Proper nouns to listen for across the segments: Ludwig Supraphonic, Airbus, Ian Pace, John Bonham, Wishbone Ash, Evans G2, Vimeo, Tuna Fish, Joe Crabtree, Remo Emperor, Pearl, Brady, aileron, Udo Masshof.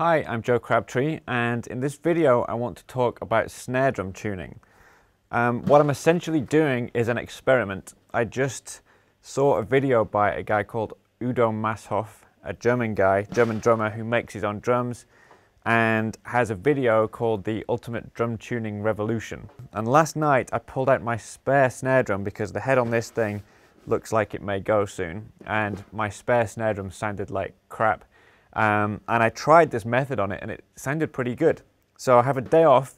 Hi, I'm Joe Crabtree, and in this video I want to talk about snare drum tuning. What I'm essentially doing is an experiment. I just saw a video by a guy called Udo Masshof, a German drummer who makes his own drums and has a video called The Ultimate Drum Tuning Revolution. And last night I pulled out my spare snare drum because the head on this thing looks like it may go soon, and my spare snare drum sounded like crap. And I tried this method on it and it sounded pretty good. So I have a day off,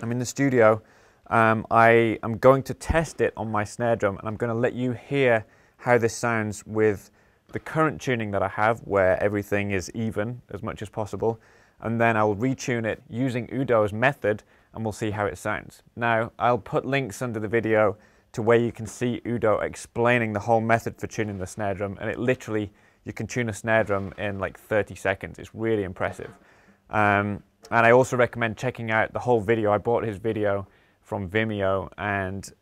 I'm in the studio, I am going to test it on my snare drum, and I'm going to let you hear how this sounds with the current tuning that I have, where everything is even as much as possible, and then I'll retune it using Udo's method and we'll see how it sounds. Now, I'll put links under the video to where you can see Udo explaining the whole method for tuning the snare drum, and it literally, you can tune a snare drum in like 30 seconds. It's really impressive. And I also recommend checking out the whole video. I bought his video from Vimeo, and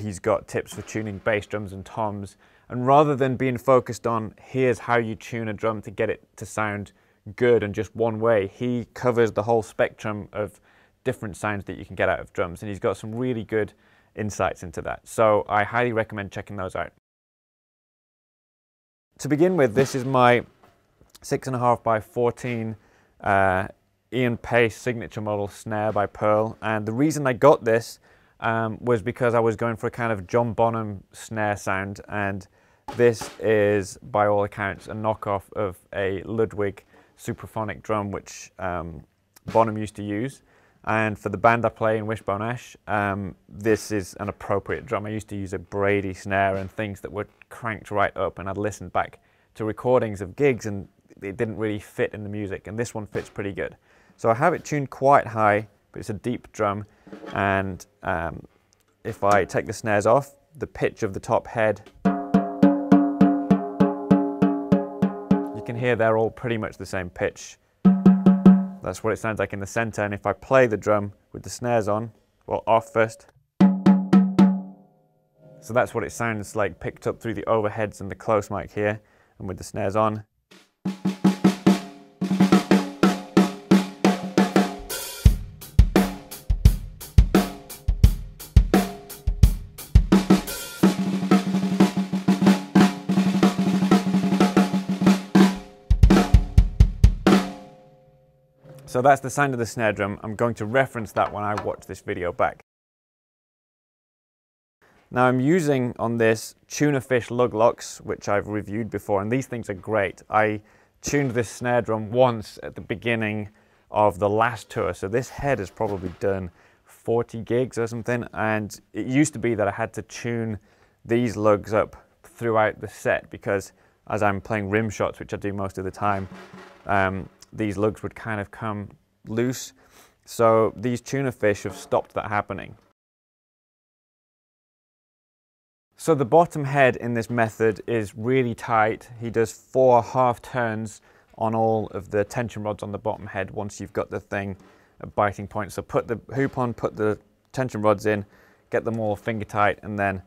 he's got tips for tuning bass drums and toms. And rather than being focused on, here's how you tune a drum to get it to sound good and just one way, he covers the whole spectrum of different sounds that you can get out of drums. And he's got some really good insights into that. So I highly recommend checking those out. To begin with, this is my 6.5 by 14 Ian Pace signature model snare by Pearl, and the reason I got this was because I was going for a kind of John Bonham snare sound, and this is, by all accounts, a knockoff of a Ludwig Supraphonic drum, which Bonham used to use. And for the band I play in, Wishbone Ash, this is an appropriate drum. I used to use a Brady snare and things that were cranked right up, and I'd listened back to recordings of gigs and it didn't really fit in the music, and this one fits pretty good. So I have it tuned quite high, but it's a deep drum, and if I take the snares off, the pitch of the top head, you can hear they're all pretty much the same pitch. That's what it sounds like in the center, and if I play the drum with the snares on, well, off first. So that's what it sounds like picked up through the overheads and the close mic here, and with the snares on. So that's the sound of the snare drum. I'm going to reference that when I watch this video back. Now I'm using on this Tuna Fish lug locks, which I've reviewed before, and these things are great. I tuned this snare drum once at the beginning of the last tour, so this head has probably done 40 gigs or something, and it used to be that I had to tune these lugs up throughout the set because as I'm playing rim shots, which I do most of the time, these lugs would kind of come loose. So these Tuna Fish have stopped that happening. So the bottom head in this method is really tight. He does 4 half turns on all of the tension rods on the bottom head once you've got the thing at biting point. So put the hoop on, put the tension rods in, get them all finger tight, and then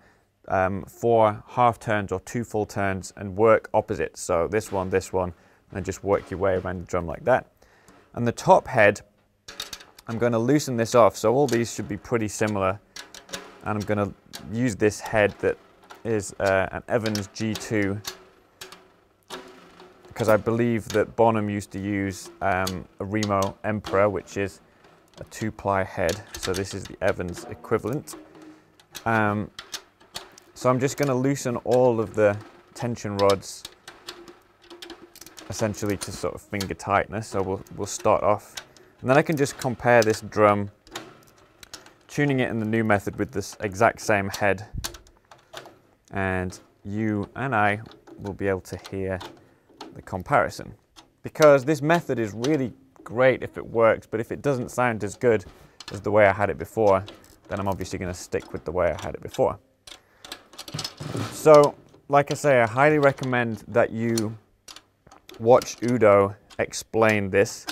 4 half turns or 2 full turns and work opposite. So this one, and just work your way around the drum like that. And the top head, I'm going to loosen this off, so all these should be pretty similar. And I'm going to use this head that is an Evans G2, because I believe that Bonham used to use a Remo Emperor, which is a 2-ply head, so this is the Evans equivalent. So I'm just going to loosen all of the tension rods essentially to sort of finger tightness, so we'll start off. And then I can just compare this drum, tuning it in the new method with this exact same head, and you and I will be able to hear the comparison. Because this method is really great if it works, but if it doesn't sound as good as the way I had it before, then I'm obviously going to stick with the way I had it before. So, like I say, I highly recommend that you watch Udo explain this.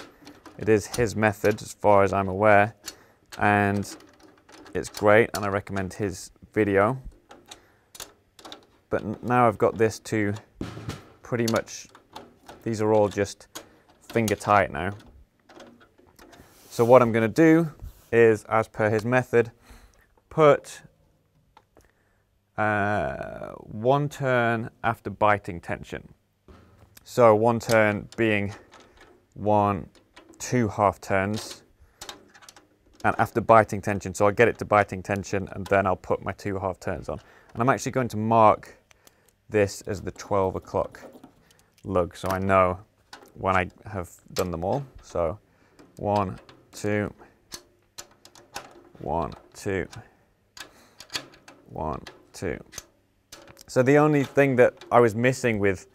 It is his method as far as I'm aware, and it's great, and I recommend his video. But now I've got this to pretty much, these are all just finger tight now, So what I'm going to do is, as per his method, put one turn after biting tension. So one turn being 1, 2 half turns, and after biting tension. So I'll get it to biting tension and then I'll put my 2 half turns on. And I'm actually going to mark this as the 12 o'clock lug, so I know when I have done them all. So 1, 2, 1, 2, 1, 2. So the only thing that I was missing with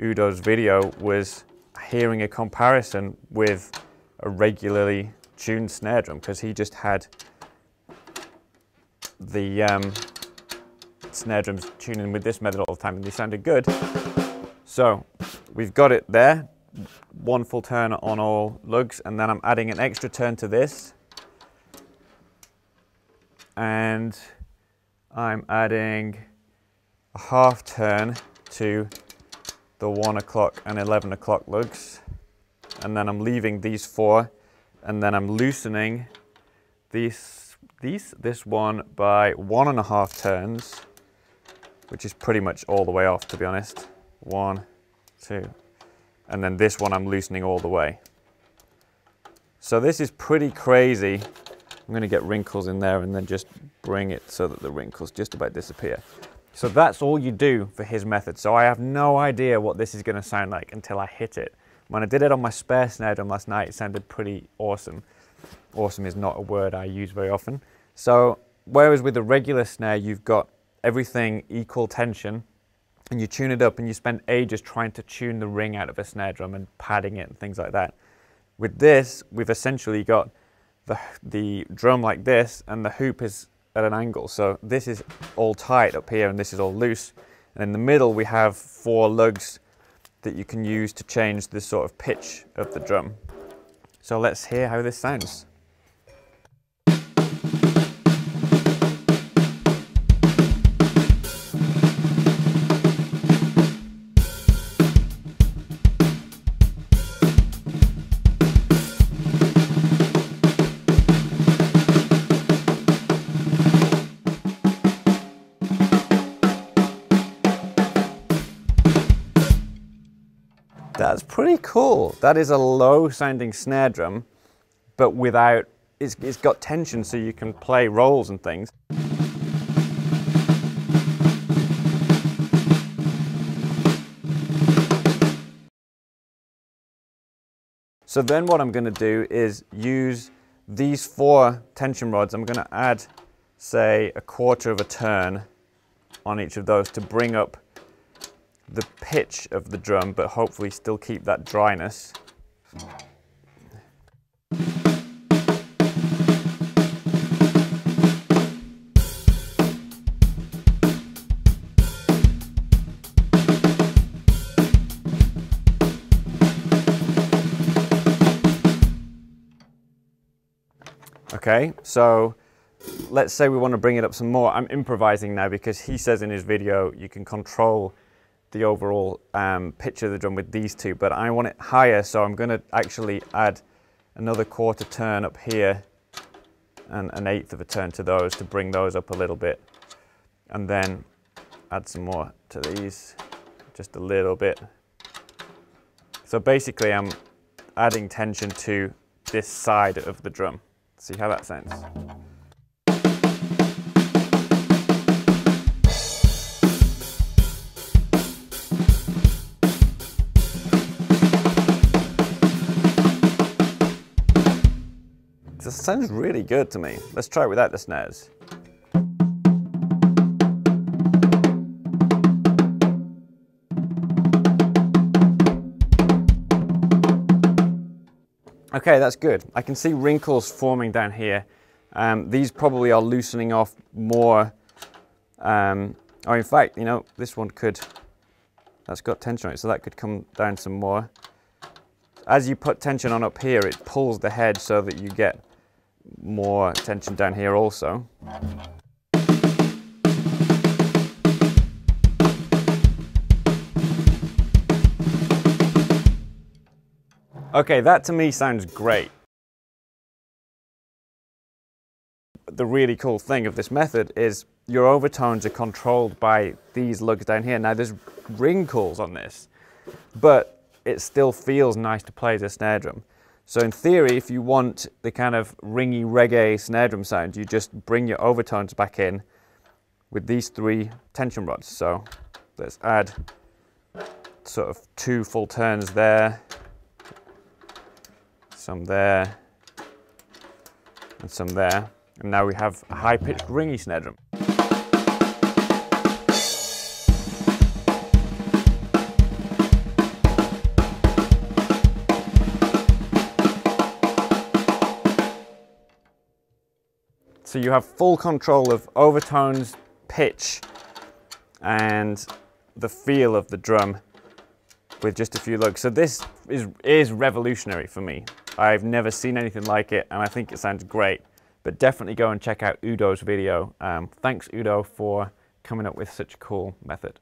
Udo's video was hearing a comparison with a regularly tuned snare drum, because he just had the snare drums tuning with this method all the time and they sounded good. So we've got it there, one full turn on all lugs, and then I'm adding an extra turn to this, and I'm adding a half turn to the 1 o'clock and 11 o'clock lugs, and then I'm leaving these 4, and then I'm loosening this one by 1.5 turns, which is pretty much all the way off, to be honest. 1, 2, and then this one I'm loosening all the way. So this is pretty crazy. I'm going to get wrinkles in there and then just bring it so that the wrinkles just about disappear. So that's all you do for his method. So I have no idea what this is going to sound like until I hit it. When I did it on my spare snare drum last night, it sounded pretty awesome. Awesome is not a word I use very often. So whereas with a regular snare, you've got everything equal tension and you tune it up and you spend ages trying to tune the ring out of a snare drum and padding it and things like that. With this, we've essentially got the drum like this, and the hoop is at an angle, so this is all tight up here and this is all loose, and in the middle we have 4 lugs that you can use to change the sort of pitch of the drum. So let's hear how this sounds. That's pretty cool. That is a low sounding snare drum, but without, it's got tension so you can play rolls and things. So then what I'm gonna do is use these 4 tension rods. I'm gonna add, say, 1/4 of a turn on each of those to bring up the pitch of the drum, but hopefully still keep that dryness. Okay, so let's say we want to bring it up some more. I'm improvising now because he says in his video you can control the overall pitch of the drum with these 2, but I want it higher, so I'm going to actually add another 1/4 turn up here and 1/8 of a turn to those to bring those up a little bit, and then add some more to these, just a little bit. So basically I'm adding tension to this side of the drum. See how that sounds. This sounds really good to me. Let's try it without the snares. Okay, that's good. I can see wrinkles forming down here. These probably are loosening off more. Or in fact, you know, this one could, that's got tension on it, so that could come down some more. As you put tension on up here, it pulls the head so that you get more tension down here also. Okay, that to me sounds great. the really cool thing of this method is your overtones are controlled by these lugs down here. Now there's wrinkles on this, but it still feels nice to play the snare drum. So in theory, if you want the kind of ringy reggae snare drum sound, you just bring your overtones back in with these three tension rods. So let's add sort of two full turns there, some there, and some there. And now we have a high-pitched ringy snare drum. So you have full control of overtones, pitch, and the feel of the drum with just a few lugs. So this is revolutionary for me. I've never seen anything like it, and I think it sounds great. But definitely go and check out Udo's video. Thanks, Udo, for coming up with such a cool method.